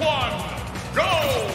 one, go!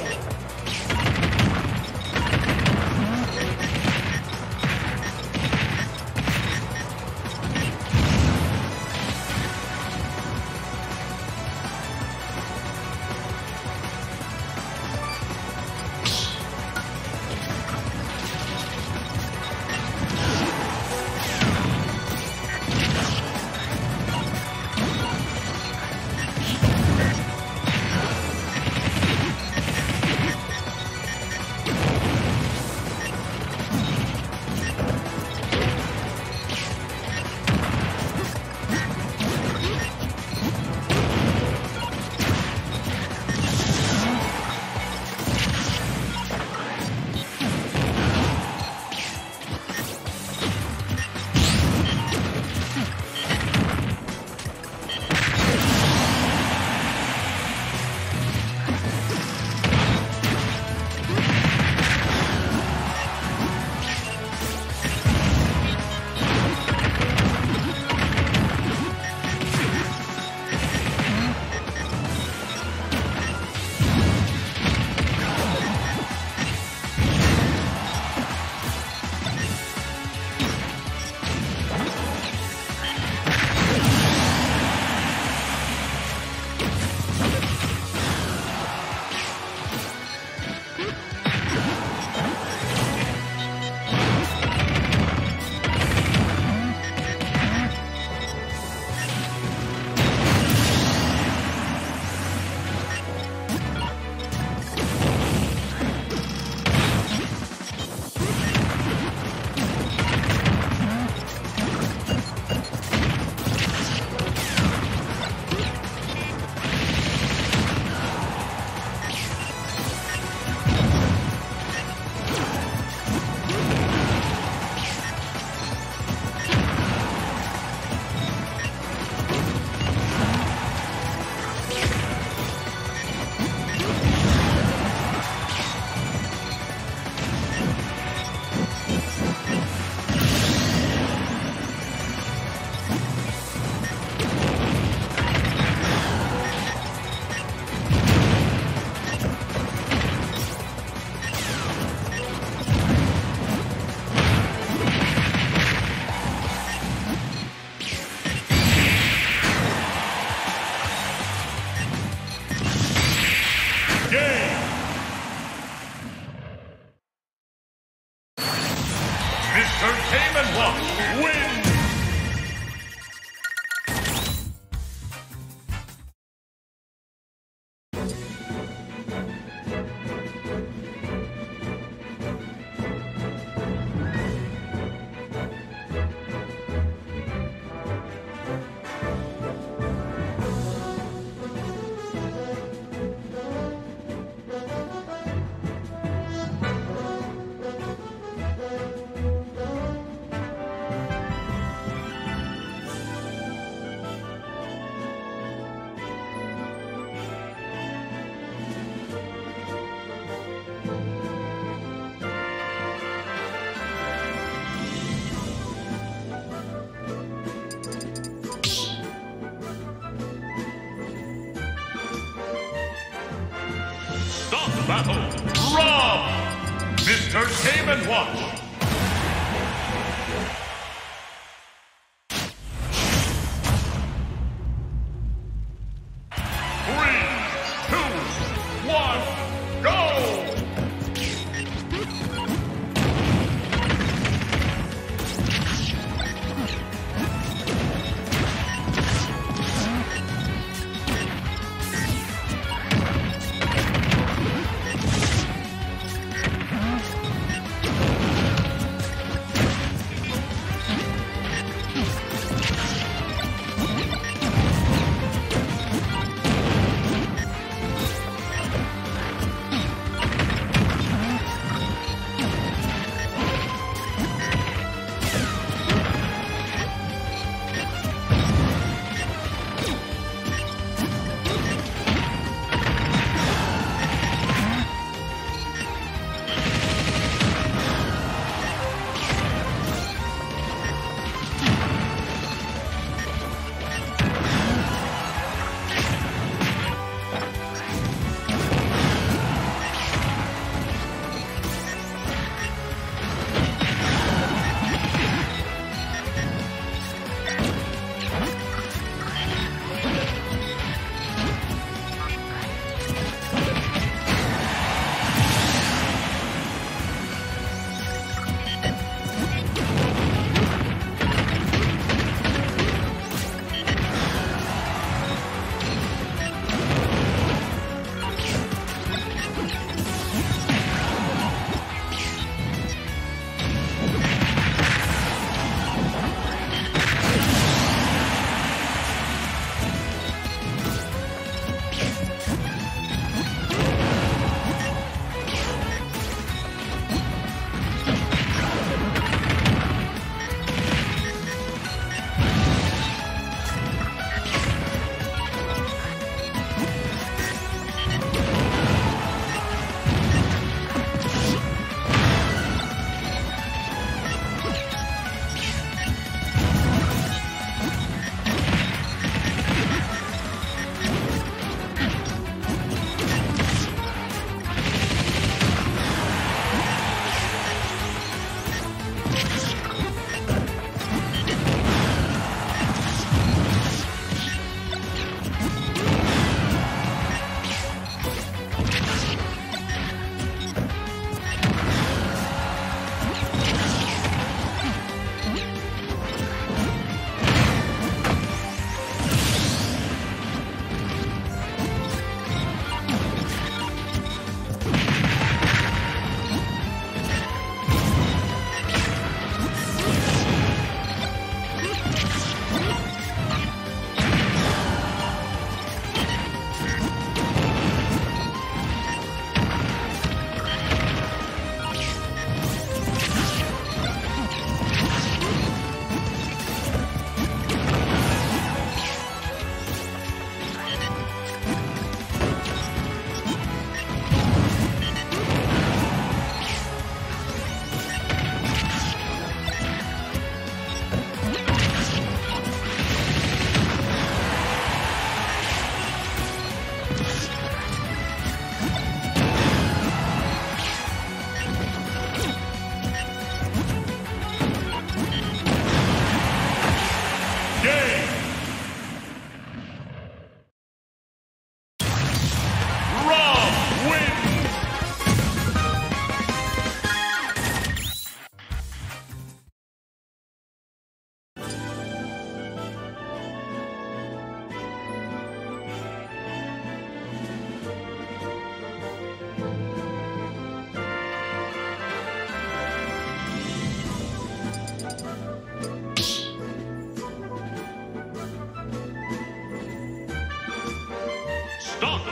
Mr. Cayman Luck wins! Battle, Rob! Mr. Game and Watch!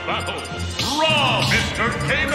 Battle, Raw Entertainment 1.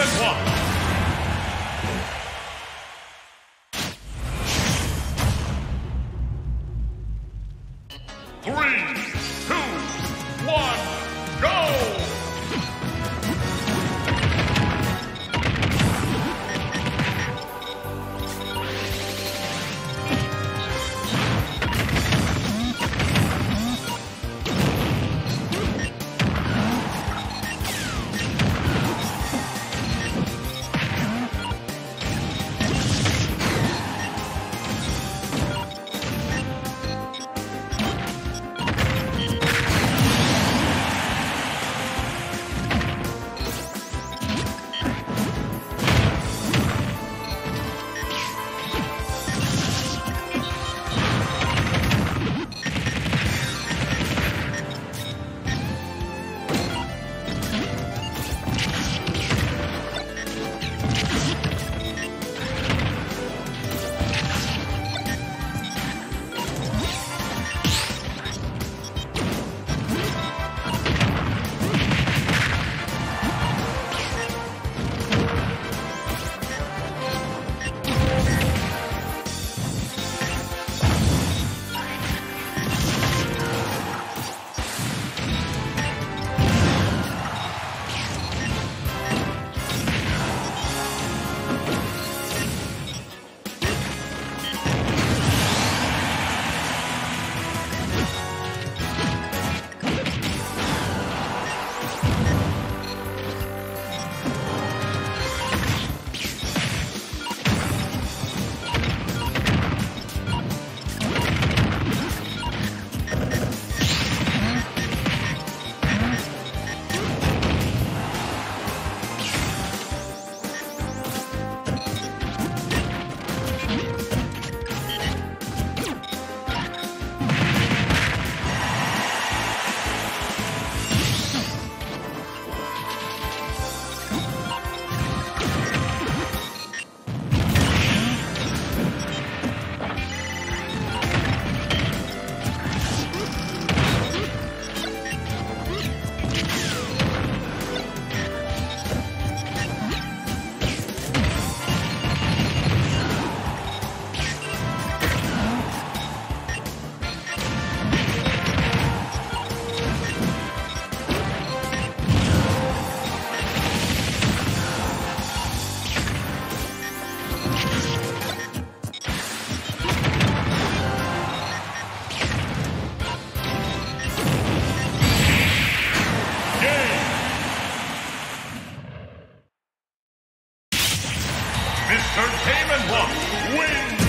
Entertainment 1 wins!